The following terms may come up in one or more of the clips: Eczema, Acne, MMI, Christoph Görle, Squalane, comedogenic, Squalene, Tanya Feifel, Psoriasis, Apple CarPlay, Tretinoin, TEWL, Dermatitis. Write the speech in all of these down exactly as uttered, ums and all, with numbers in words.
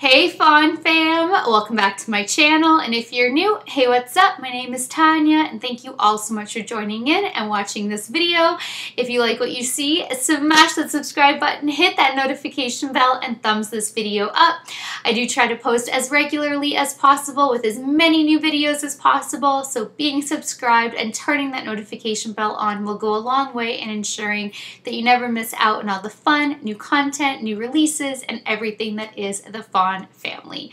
Hey Fawn fam, welcome back to my channel, and if you're new, hey, what's up? My name is Tanya and thank you all so much for joining in and watching this video. If you like what you see, smash that subscribe button, hit that notification bell, and thumbs this video up. I do try to post as regularly as possible with as many new videos as possible, so being subscribed and turning that notification bell on will go a long way in ensuring that you never miss out on all the fun, new content, new releases, and everything that is the Fawn family.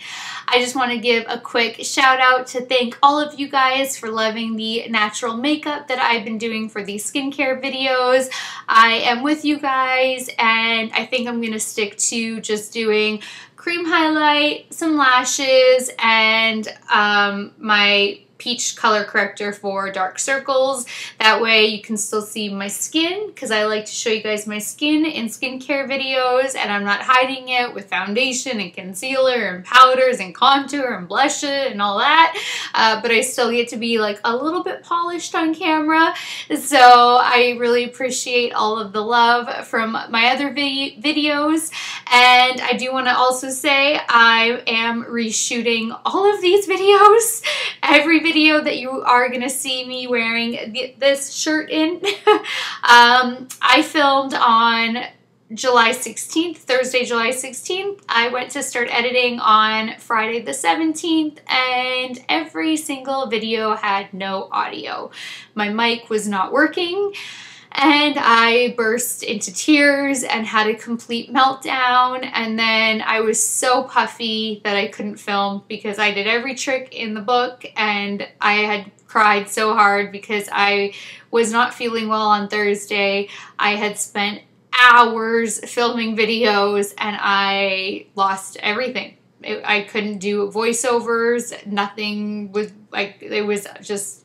I just want to give a quick shout out to thank all of you guys for loving the natural makeup that I've been doing for these skincare videos. I am with you guys, and I think I'm going to stick to just doing cream highlight, some lashes, and um, my peach color corrector for dark circles. That way you can still see my skin, because I like to show you guys my skin in skincare videos, and I'm not hiding it with foundation and concealer and powders and contour and blush and all that, uh, but I still get to be like a little bit polished on camera. So I really appreciate all of the love from my other video videos, and I do want to also say I am reshooting all of these videos. Every video that you are gonna see me wearing this shirt in, um, I filmed on July sixteenth, Thursday, July sixteenth. I went to start editing on Friday the seventeenth, and every single video had no audio. My mic was not working, and I burst into tears and had a complete meltdown, and then I was so puffy that I couldn't film because I did every trick in the book, and I had cried so hard because I was not feeling well on Thursday. I had spent hours filming videos and I lost everything. It, I couldn't do voiceovers, nothing was like, it was just,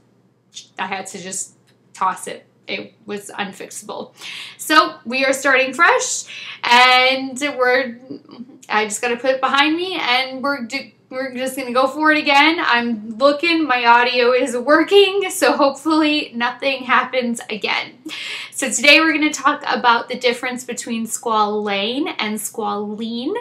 I had to just toss it. It was unfixable. So we are starting fresh, and we're, I just got to put it behind me, and we're, do, we're just going to go for it again. I'm looking, my audio is working, so hopefully nothing happens again. So today we're going to talk about the difference between Squalane and Squalene.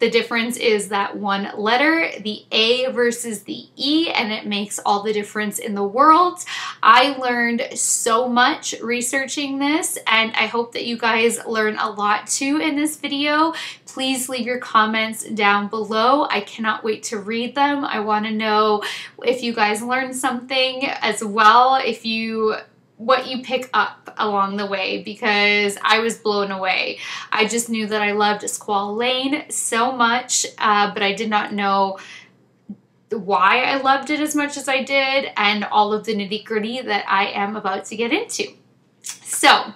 The difference is that one letter, the A versus the E, and it makes all the difference in the world. I learned so much researching this, and I hope that you guys learn a lot too in this video. Please leave your comments down below. I cannot wait to read them. I want to know if you guys learned something as well, if you what you pick up along the way, because I was blown away. I just knew that I loved Squalane so much, uh, but I did not know why I loved it as much as I did, and all of the nitty-gritty that I am about to get into. So,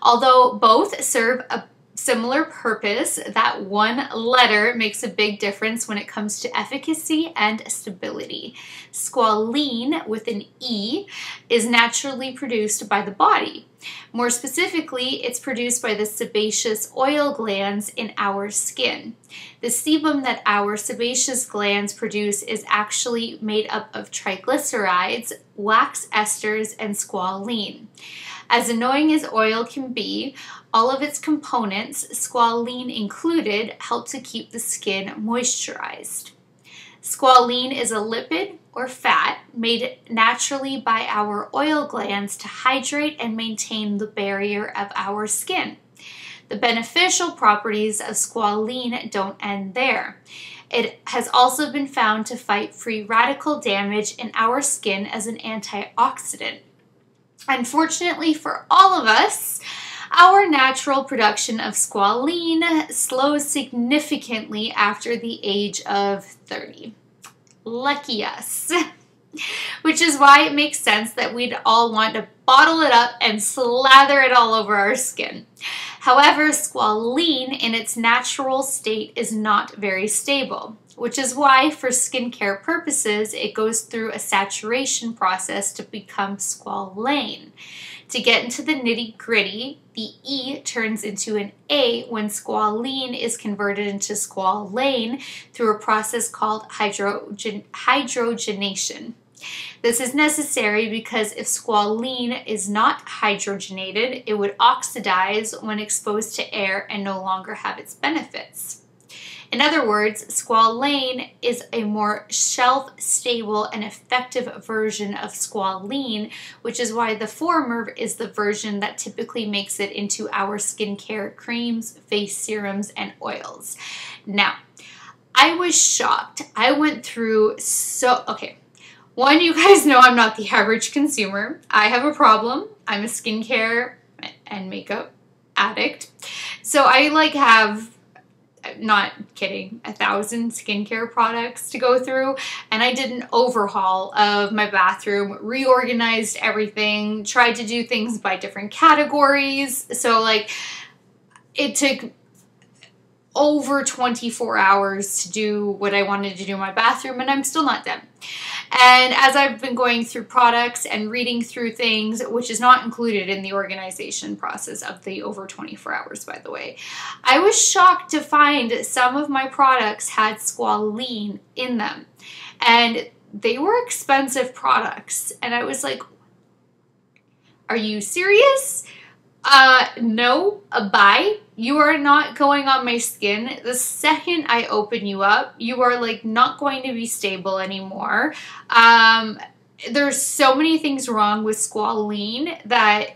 although both serve a similar purpose, that one letter makes a big difference when it comes to efficacy and stability. Squalene, with an E, is naturally produced by the body. More specifically, it's produced by the sebaceous oil glands in our skin. The sebum that our sebaceous glands produce is actually made up of triglycerides, wax esters, and squalene. As annoying as oil can be, all of its components, squalene included, help to keep the skin moisturized. Squalene is a lipid or fat made naturally by our oil glands to hydrate and maintain the barrier of our skin. The beneficial properties of squalene don't end there. It has also been found to fight free radical damage in our skin as an antioxidant. Unfortunately for all of us, our natural production of squalene slows significantly after the age of thirty. Lucky us. Which is why it makes sense that we'd all want to bottle it up and slather it all over our skin. However, squalene in its natural state is not very stable, which is why for skincare purposes, it goes through a saturation process to become squalane. To get into the nitty-gritty, the E turns into an A when squalene is converted into squalane through a process called hydrogen hydrogenation. This is necessary because if squalene is not hydrogenated, it would oxidize when exposed to air and no longer have its benefits. In other words, squalane is a more shelf-stable and effective version of squalene, which is why the former is the version that typically makes it into our skincare creams, face serums, and oils. Now, I was shocked. I went through so, okay. One, you guys know I'm not the average consumer. I have a problem. I'm a skincare and makeup addict. So I like have, not kidding, a thousand skincare products to go through. And I did an overhaul of my bathroom, reorganized everything, tried to do things by different categories. So like it took over twenty-four hours to do what I wanted to do in my bathroom, and I'm still not done. And as I've been going through products and reading through things, which is not included in the organization process of the over twenty-four hours, by the way, I was shocked to find some of my products had squalene in them, and they were expensive products. And I was like, are you serious? Uh, no, a bye. You are not going on my skin. The second I open you up, you are like not going to be stable anymore. Um, there's so many things wrong with squalene that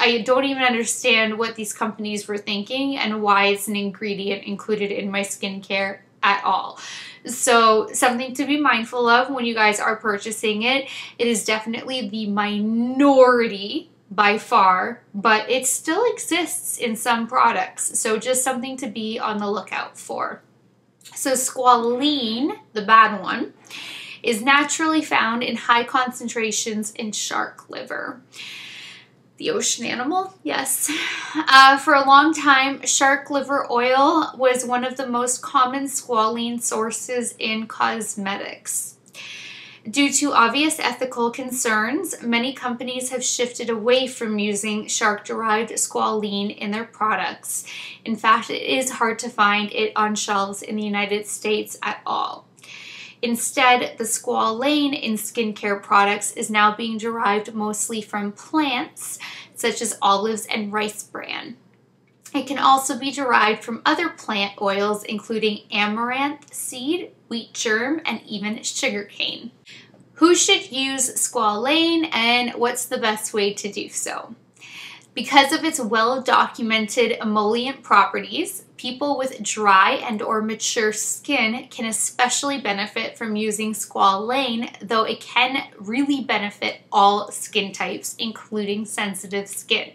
I don't even understand what these companies were thinking and why it's an ingredient included in my skincare at all. So something to be mindful of when you guys are purchasing it. It is definitely the minority by far, but it still exists in some products. So just something to be on the lookout for. So squalene, the bad one, is naturally found in high concentrations in shark liver. The ocean animal, yes. Uh, for a long time, shark liver oil was one of the most common squalene sources in cosmetics. Due to obvious ethical concerns, many companies have shifted away from using shark-derived squalene in their products. In fact, it is hard to find it on shelves in the United States at all. Instead, the squalane in skincare products is now being derived mostly from plants, such as olives and rice bran. It can also be derived from other plant oils, including amaranth seed, wheat germ, and even sugarcane. Who should use squalane and what's the best way to do so? Because of its well-documented emollient properties, people with dry and or mature skin can especially benefit from using squalane, though it can really benefit all skin types, including sensitive skin.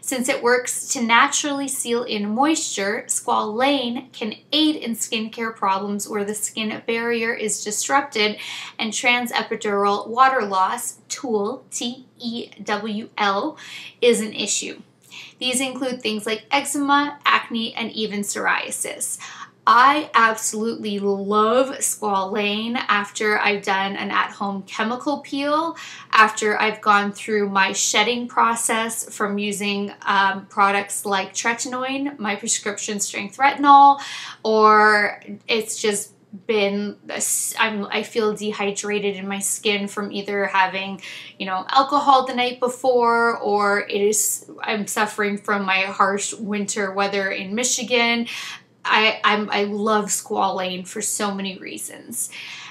Since it works to naturally seal in moisture, squalane can aid in skincare problems where the skin barrier is disrupted and transepidural water loss, TEWL, T E W L, is an issue. These include things like eczema, acne, and even psoriasis. I absolutely love squalane after I've done an at-home chemical peel, after I've gone through my shedding process from using um, products like Tretinoin, my prescription strength retinol, or it's just been, I'm, I feel dehydrated in my skin from either having, you know, alcohol the night before, or it is, I'm suffering from my harsh winter weather in Michigan. I, I'm, I love squalane for so many reasons.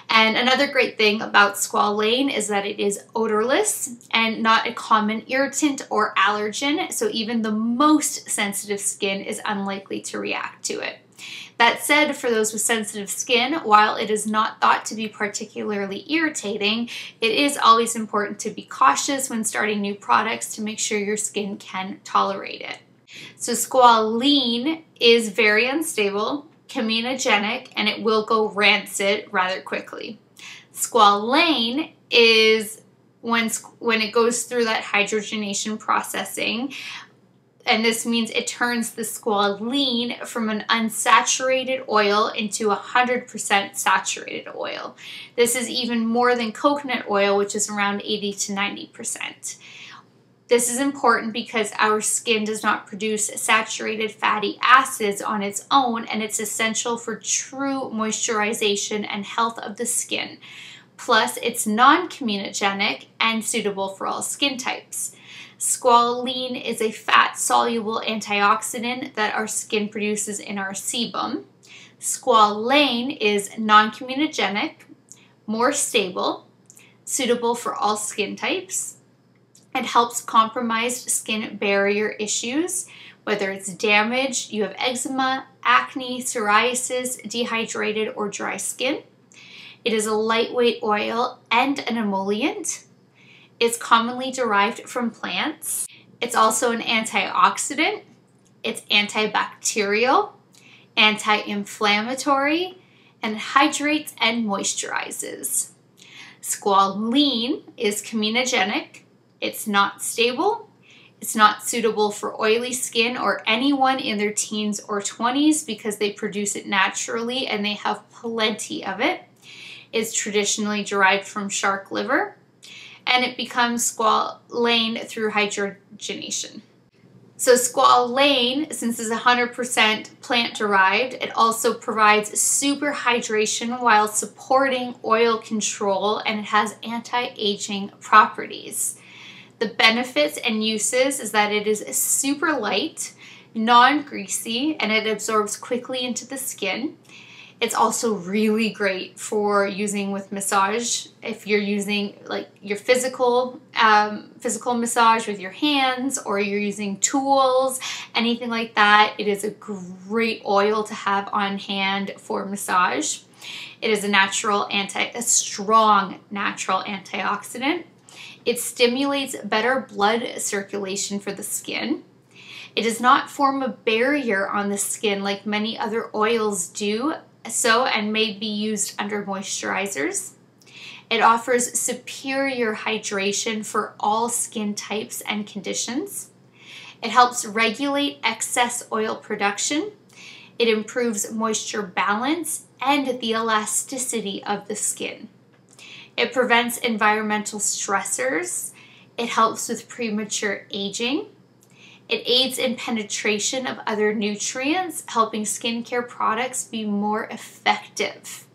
And another great thing about squalane is that it is odorless and not a common irritant or allergen, so even the most sensitive skin is unlikely to react to it. That said, for those with sensitive skin, while it is not thought to be particularly irritating, it is always important to be cautious when starting new products to make sure your skin can tolerate it. So squalene is very unstable, comedogenic, and it will go rancid rather quickly. Squalane is when, when it goes through that hydrogenation processing, and this means it turns the squalene from an unsaturated oil into one hundred percent saturated oil. This is even more than coconut oil, which is around eighty to ninety percent. This is important because our skin does not produce saturated fatty acids on its own, and it's essential for true moisturization and health of the skin. Plus, it's non-comedogenic and suitable for all skin types. Squalene is a fat-soluble antioxidant that our skin produces in our sebum. Squalane is non-communogenic, more stable, suitable for all skin types. It helps compromised skin barrier issues, whether it's damaged, you have eczema, acne, psoriasis, dehydrated or dry skin. It is a lightweight oil and an emollient. It's commonly derived from plants. It's also an antioxidant. It's antibacterial, anti-inflammatory, and hydrates and moisturizes. Squalene is communogenic. It's not stable. It's not suitable for oily skin or anyone in their teens or twenties because they produce it naturally and they have plenty of it. It's traditionally derived from shark liver, and it becomes squalane through hydrogenation. So squalane, since it's one hundred percent plant-derived, it also provides super hydration while supporting oil control, and it has anti-aging properties. The benefits and uses is that it is super light, non-greasy, and it absorbs quickly into the skin. It's also really great for using with massage. If you're using like your physical um, physical massage with your hands, or you're using tools, anything like that, it is a great oil to have on hand for massage. It is a natural anti, a strong natural antioxidant. It stimulates better blood circulation for the skin. It does not form a barrier on the skin like many other oils do, so and may be used under moisturizers. It offers superior hydration for all skin types and conditions. It helps regulate excess oil production. It improves moisture balance and the elasticity of the skin. It prevents environmental stressors. It helps with premature aging. It aids in penetration of other nutrients, helping skincare products be more effective.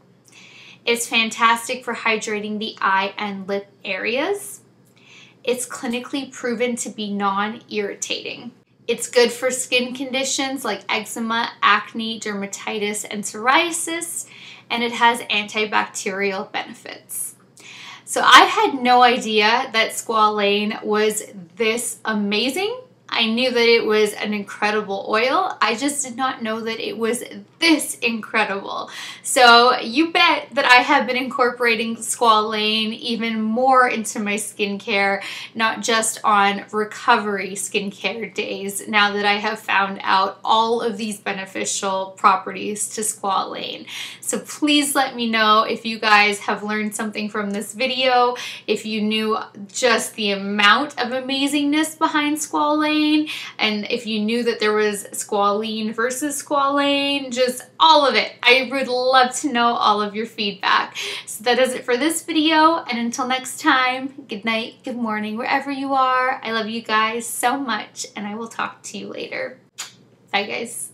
It's fantastic for hydrating the eye and lip areas. It's clinically proven to be non-irritating. It's good for skin conditions like eczema, acne, dermatitis, and psoriasis, and it has antibacterial benefits. So I had no idea that squalane was this amazing. I knew that it was an incredible oil. I just did not know that it was this incredible. So you bet that I have been incorporating squalane even more into my skincare, not just on recovery skincare days, now that I have found out all of these beneficial properties to squalane. So please let me know if you guys have learned something from this video, if you knew just the amount of amazingness behind squalane, and if you knew that there was squalene versus squalane, just all of it. I would love to know all of your feedback. So that is it for this video, and until next time, good night, good morning, wherever you are. I love you guys so much, and I will talk to you later. Bye, guys.